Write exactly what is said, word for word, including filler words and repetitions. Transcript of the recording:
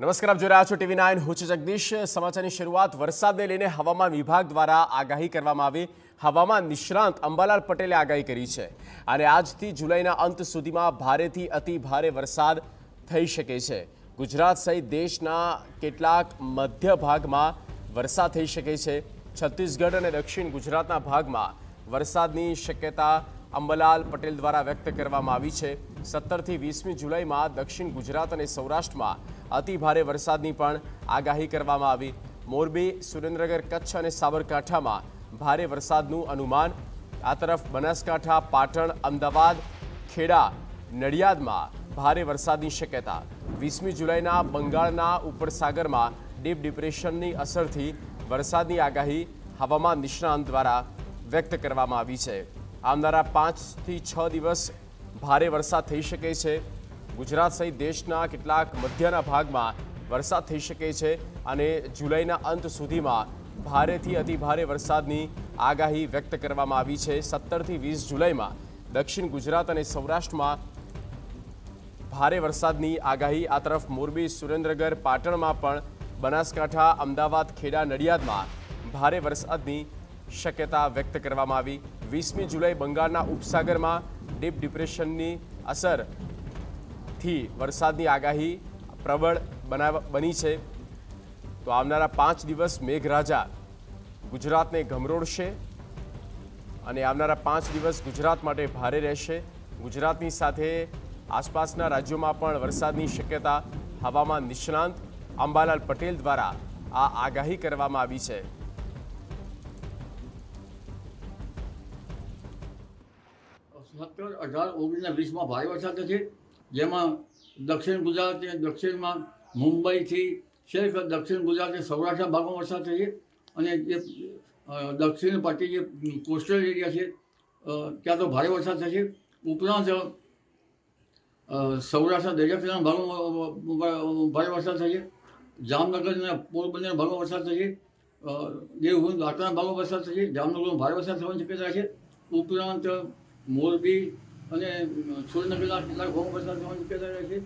नमस्कार, आप जो રહ્યા છો ટીવી नाइन હું છું જગદીશ। સમાચારની શરૂઆત વરસાદને લઈને હવામાન વિભાગ દ્વારા આગાહી કરવામાં આવી। હવામાન નિષ્ણાંત અંબાલાલ પટેલે આગાહી કરી છે અને આજથી જુલાઈના અંત સુધીમાં ભારેથી અતિ ભારે વરસાદ થઈ શકે છે। ગુજરાત સહિત દેશના કેટલાક મધ્ય ભાગમાં વરસાદ થઈ શકે છે। છત્તીસગઢ અને દક્ષિણ ગુજરાતના ભાગમાં વરસાદની શક્યતા અંબાલાલ પટેલ દ્વારા વ્યક્ત કરવામાં આવી છે। સત્તરથી વીસમી જુલાઈમાં દક્ષિણ ગુજરાત અને સૌરાષ્ટ્રમાં અતિ ભારે વરસાદની પણ આગાહી કરવામાં આવી। મોરબી, સુરેન્દ્રનગર, કચ્છ અને સાબરકાંઠામાં ભારે વરસાદનું અનુમાન। આ તરફ બનાસકાંઠા, પાટણ, અમદાવાદ, ખેડા, નડિયાદમાં ભારે વરસાદની શક્યતા। વીસમી જુલાઈના બંગાળના ઉપસાગરમાં ડીપ ડિપ્રેશનની અસરથી વરસાદની આગાહી હવામાન નિષ્ણાંત દ્વારા વ્યક્ત કરવામાં આવી છે। આવનારા पाँच छ दिवस भारे वरसाद थी सके। गुजरात सहित देशना केटलाक मध्यना भाग में वरसाद थी सके। जुलाईना अंत सुधी में भारे थी अति भारे वरसादनी आगाही व्यक्त करवामां आवी छे। सत्तर थी वीस जुलाई में दक्षिण गुजरात और सौराष्ट्र में भारे वरसादनी आगाही। आ तरफ मोरबी, सुरेन्द्रनगर, पाटण में पण, बनासकांठा, अमदावाद, खेड़ा, नड़ियाद में भारे वरसादनी शक्यता व्यक्त करवामां आवी। વીસમી जुलाई बंगाळना उपसागरमां डीप डिप्रेशननी असर थी वरसादनी आगाही प्रबळ बना बनी छे। तो आवनारा पांच दिवस मेघराजा गुजरातने गमरोडशे अने आवनारा पांच दिवस गुजरात माटे भारे रहेशे। गुजरातनी साथे आसपासना राज्योमां पण वरसादनी शक्यता हवामान निष्णांत अंबालाल पटेल द्वारा आ आगाही करवामां आवी छे। સત્તર અઢાર ઓગણીસના વીસમાં ભારે વરસાદ થશે, જેમાં દક્ષિણ ગુજરાત અને દક્ષિણમાં મુંબઈથી શેખ દક્ષિણ ગુજરાત અને સૌરાષ્ટ્રના ભાગોમાં વરસાદ થશે અને જે દક્ષિણ પટ્ટી જે કોસ્ટલ એરિયા છે ત્યાં તો ભારે વરસાદ થશે। ઉપરાંત સૌરાષ્ટ્રના દરિયા કિનારાના ભાગોમાં ભારે વરસાદ થશે। જામનગર અને પોરબંદર ભાગોમાં વરસાદ થશે। દેવભૂમિ દ્વારકાના ભાગોમાં વરસાદ થશે। જામનગરમાં ભારે વરસાદ થવાની શક્યતા છે। ઉપરાંત મોરબી અને સુરેન્દ્રનગરના કેટલાક ભાગોમાં વરસાદ થવાની શક્યતા છે।